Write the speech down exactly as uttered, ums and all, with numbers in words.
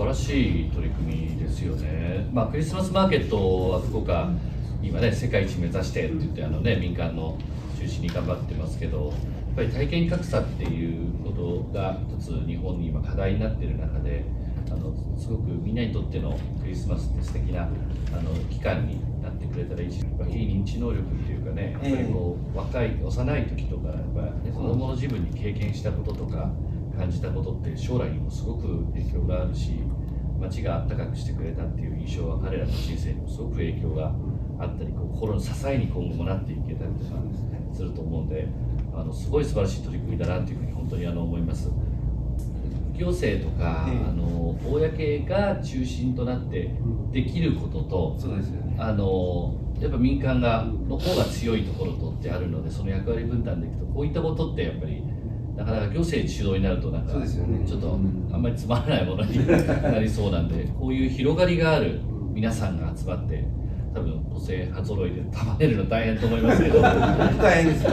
晴らしい取り組みですよね。まあ、クリスマスマーケットは福岡、今ね、世界一目指してって言って、あのね、民間の中心に頑張ってますけど、やっぱり体験格差っていうことが一つ日本に今課題になっている中で、あのすごくみんなにとってのクリスマスって素敵なあの期間になってくれたらいいし、やっぱ非認知能力っていうかね、やっぱりこう若い幼い時とか、やっぱり子供の自分に経験したこととか感じたことって将来にもすごく影響があるし、街があったかくしてくれたっていう印象は彼らの人生にもすごく影響があったり、心の支えに今後もなっていけたりとかすると思うんで、あのすごい素晴らしい取り組みだなというふうに本当にあの思います。行政とか、ええ、あの公が中心となってできることと、そうですよね、あのやっぱ民間がの方が強いところとってあるので、その役割分担でいくと、こういったことってやっぱりなかなか行政主導になるとなんか、ね、ちょっとあんまりつまらないものになりそうなんでこういう広がりがある皆さんが集まって。多分個性派揃いで束ねるの大変と思いますけど大変です